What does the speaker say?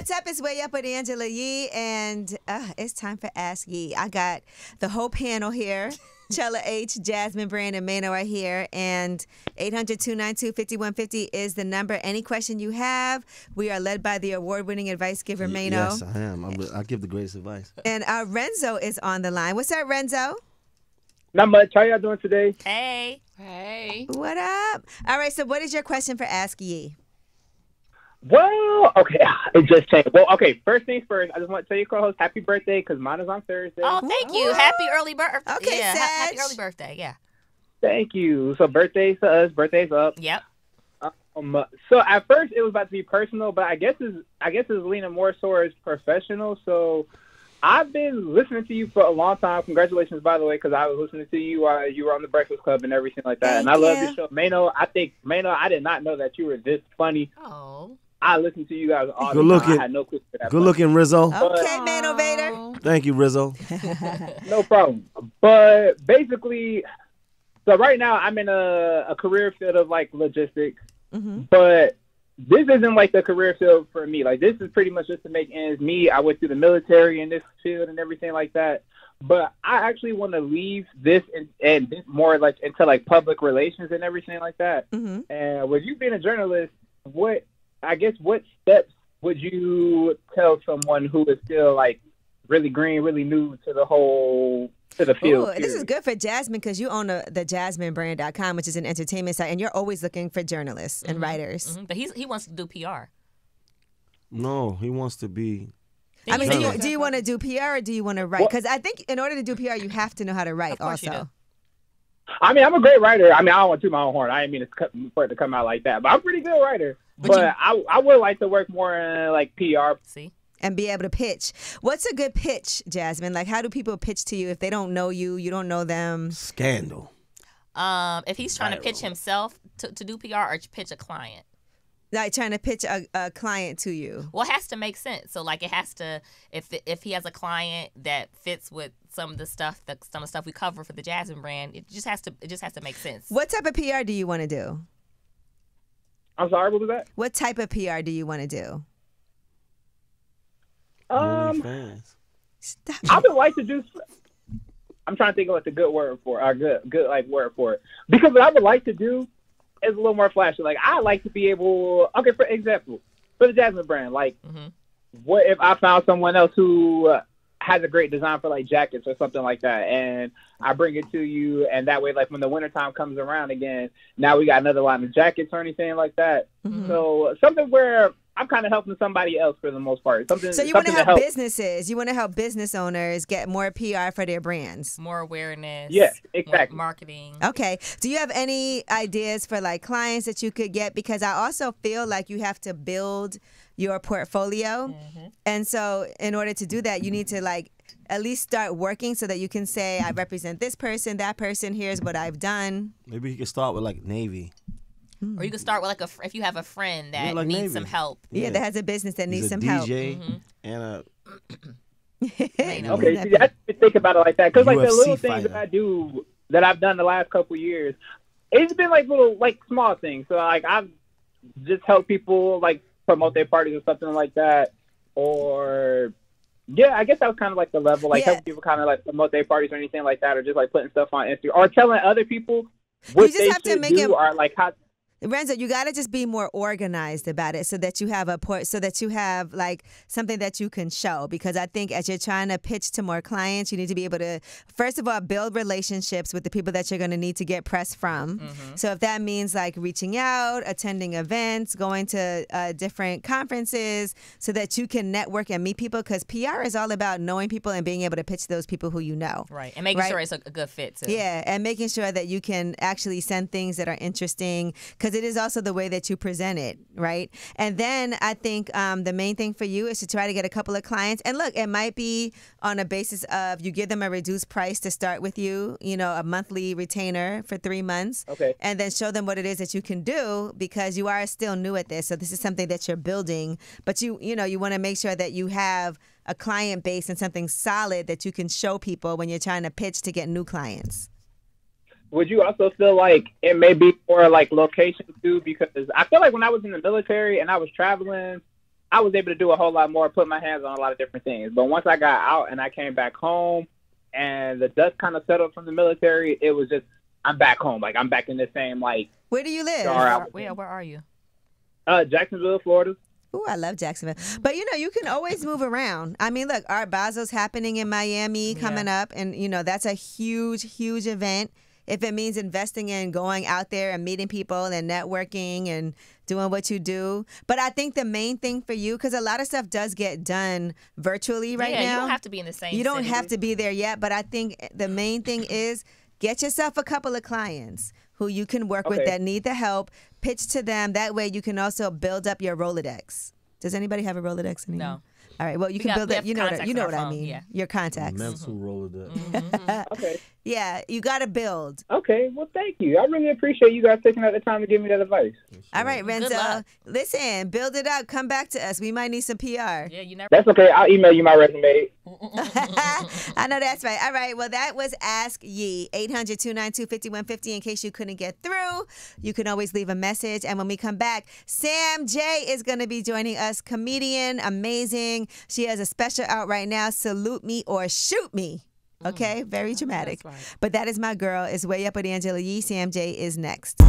What's up? It's Way Up With Angela Yee, and it's time for Ask Yee. I got the whole panel here. Chela H., Jasmine Brand, and Maino are here. And 800-292-5150 is the number. Any question you have, we are led by the award-winning advice giver, Maino. Yes, I am. I give the greatest advice. And Renzo is on the line. What's up, Renzo? Not much. How y'all doing today? Hey. Hey. What up? All right, so what is your question for Ask Yee? Well, okay, it just changed. Well, okay, first things first, I just want to tell your co-host happy birthday because mine is on Thursday. Oh, thank you. Happy early birthday. Okay, yeah, happy early birthday, yeah. Thank you. So birthdays to us, birthdays up. Yep. So at first it was about to be personal, but I guess it's leaning more towards professional. So I've been listening to you for a long time. Congratulations, by the way, because I was listening to you while you were on the Breakfast Club and everything like that. Thank you. I love your show. Maino, I did not know that you were this funny. Oh. I listen to you guys all the time. I had no clue for that. Good looking, Rizzo. Okay, Mainovator. Thank you, Rizzo. No problem. But basically, so right now I'm in a career field of like logistics, but this isn't like the career field for me. Like this is pretty much just to make ends meet. I went through the military in this field and everything like that. But I actually want to leave this and this more like into like public relations and everything like that. And with you being a journalist, what steps would you tell someone who is still like really green, really new to the whole field? Ooh, this is good for Jasmine because you own the jasminebrand.com, which is an entertainment site, and you're always looking for journalists and writers. But he wants to do PR. No, he wants to be. I mean, do you want to do PR or do you want to write? Because I think in order to do PR, you have to know how to write. Of course you do. I mean, I'm a great writer. I mean, I don't want to toot my own horn. I didn't mean for it to come out like that, but I'm a pretty good writer. But I would like to work more in like PR. See? And be able to pitch. What's a good pitch, Jasmine? Like, how do people pitch to you if they don't know you, you don't know them? Scandal. If he's trying to pitch himself to do PR or pitch a client. Like trying to pitch a client to you. Well, it has to make sense. So like it has to, if he has a client that fits with some of the stuff we cover for the Jasmine Brand, it just has to make sense. What type of PR do you want to do? I'm sorry, what was that? What type of PR do you want to do? I would like to do. I'm trying to think of like the good word for it, good word for it, because what I would like to do is a little more flashy. Like I like to be able. Okay, for example, for the Jasmine Brand, like what if I found someone else who has a great design for like jackets or something like that, and I bring it to you, and that way, like when the wintertime comes around again, now we got another line of jackets or anything like that. So something where I'm kind of helping somebody else for the most part. So you want to help businesses. You want to help business owners get more PR for their brands. More awareness. Yeah, exactly. More marketing. Okay. Do you have any ideas for like clients that you could get? Because I also feel like you have to build your portfolio. And so in order to do that, you need to like at least start working so that you can say, I represent this person, that person, here's what I've done. Maybe you could start with like Navy. Or you can start with like if you have a friend that like needs some help. Yeah, that has a business that needs some help. DJ and a okay, see, I didn't think about it like that because like the little things that I do that I've done the last couple of years, it's been like little like small things. So like I've just helped people like promote their parties or something like that, or. Yeah, I guess that was kind of like the level, like helping people kind of like promote their parties or anything like that, or just like putting stuff on Instagram or telling other people what you just have to make it, or like how. Renzo, you got to just be more organized about it so that you have so that you have like something that you can show, because I think as you're trying to pitch to more clients, you need to be able to, first of all, build relationships with the people that you're going to need to get press from. So if that means like reaching out, attending events, going to different conferences so that you can network and meet people, because PR is all about knowing people and being able to pitch those people who you know. Right. And making sure it's a good fit too. Yeah. And making sure that you can actually send things that are interesting, because it is also the way that you present it, right? And then I think the main thing for you is to try to get a couple of clients. And look, it might be on a basis of you give them a reduced price to start with you know, a monthly retainer for 3 months. Okay. And then show them what it is that you can do, because you are still new at this. So this is something that you're building. But you know, you want to make sure that you have a client base and something solid that you can show people when you're trying to pitch to get new clients. Would you also feel like it may be for like location too? Because I feel like when I was in the military and I was traveling, I was able to do a whole lot more, put my hands on a lot of different things. But once I got out and I came back home and the dust kind of settled from the military, it was just, I'm back home. Like, I'm back in the same, like. Where do you live? Where are you? Jacksonville, Florida. Ooh, I love Jacksonville. But, you know, you can always move around. I mean, look, our Basso's happening in Miami coming up. And, you know, that's a huge, huge event. If it means investing in going out there and meeting people and networking and doing what you do. But I think the main thing for you, because a lot of stuff does get done virtually right now. Yeah, you don't have to be in the same city. You don't have to be there yet. But I think the main thing is get yourself a couple of clients who you can work with that need the help. Pitch to them. That way you can also build up your Rolodex. Does anybody have a Rolodex anymore? No. All right. Well, you can build up. You know what I mean. Yeah. Your contacts. Mental Rolodex. Yeah. You got to build. Okay. Well, thank you. I really appreciate you guys taking out the time to give me that advice. All right, Renzo. Listen, build it up. Come back to us. We might need some PR. Yeah, you never. That's okay. I'll email you my resume. I know that's right. All right. Well, that was Ask Yee. 800-292-5150. In case you couldn't get through, you can always leave a message. And when we come back, Sam J is going to be joining us. Comedian, amazing. She has a special out right now, Salute Me or Shoot Me. Okay, very dramatic. Right. But that is my girl. It's Way Up With Angela Yee. Sam J is next.